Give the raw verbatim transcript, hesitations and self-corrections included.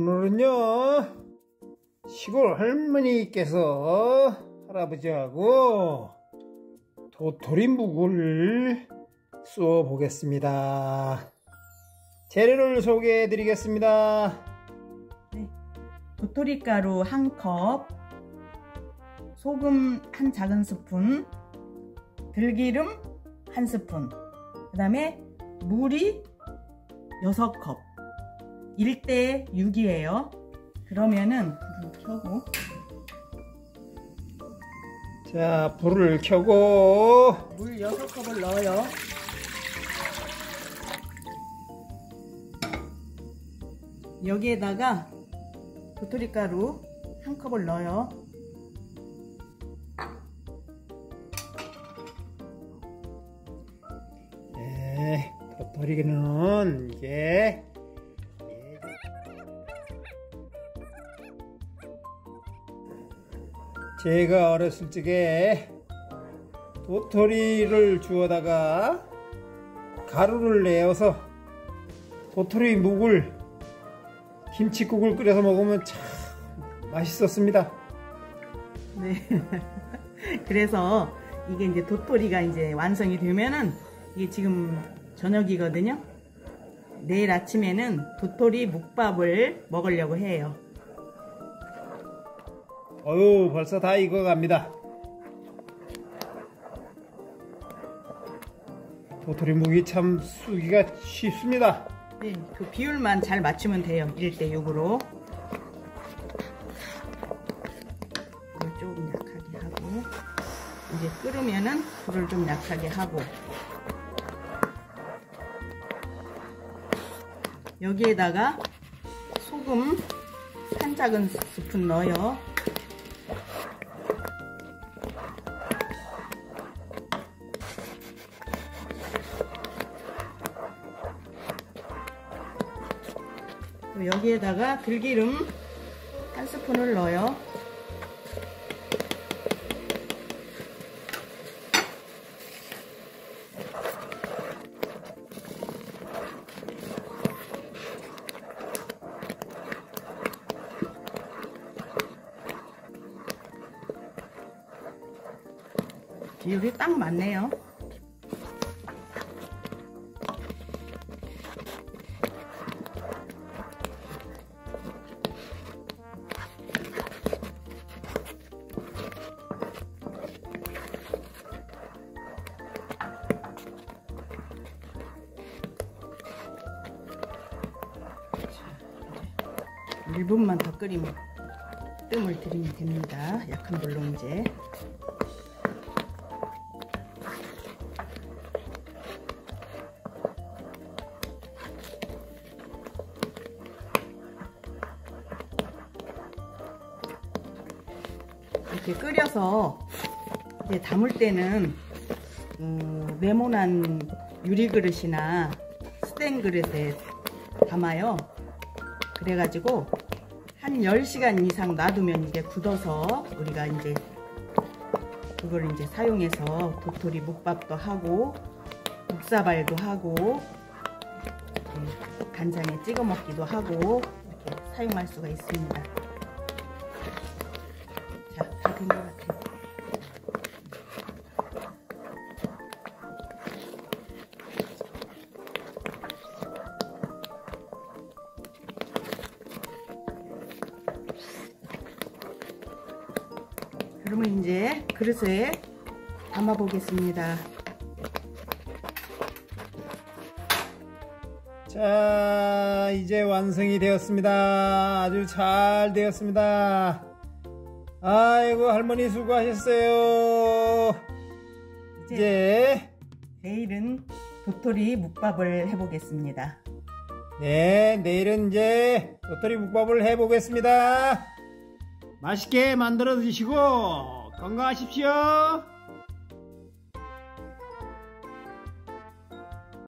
오늘은요 시골 할머니께서 할아버지하고 도토리묵을 쏘 보겠습니다. 재료를 소개해 드리겠습니다. 네, 도토리가루 한 컵, 소금 한 작은 스푼, 들기름 한 스푼, 그 다음에 물이 여섯 컵, 일 대 육이에요. 그러면은 불을 켜고, 자, 불을 켜고 물 여섯 컵을 넣어요. 여기에다가 도토리가루 한 컵을 넣어요. 네, 도토리는 이게 제가 어렸을 적에 도토리를 주워다가 가루를 내어서 도토리 묵을 김치국을 끓여서 먹으면 참 맛있었습니다. 네. 그래서 이게 이제 도토리가 이제 완성이 되면은, 이게 지금 저녁이거든요. 내일 아침에는 도토리 묵밥을 먹으려고 해요. 어휴, 벌써 다 익어갑니다. 도토리묵이 참 쓰기가 쉽습니다. 네, 그 비율만 잘 맞추면 돼요. 일 대 육으로. 불을 조금 약하게 하고, 이제 끓으면은 불을 좀 약하게 하고, 여기에다가 소금 한 작은 스푼 넣어요. 여기에다가 들기름 한 스푼을 넣어요. 비율이 딱 맞네요. 일 분만 더 끓이면 뜸을 들이면 됩니다. 약한 불로 이제. 이렇게 끓여서 이제 담을 때는 음, 네모난 유리그릇이나 스텐 그릇에 담아요. 그래가지고 한 열 시간 이상 놔두면 이제 굳어서 우리가 이제 그걸 이제 사용해서 도토리 묵밥도 하고 묵사발도 하고 간장에 찍어 먹기도 하고 이렇게 사용할 수가 있습니다. 자, 다 된 것 같아요. 그러면 이제 그릇에 담아 보겠습니다. 자, 이제 완성이 되었습니다. 아주 잘 되었습니다. 아이고, 할머니 수고하셨어요. 이제, 이제 내일은 도토리 묵밥을 해보겠습니다. 네, 내일은 이제 도토리 묵밥을 해보겠습니다. 맛있게 만들어 드시고 건강하십시오.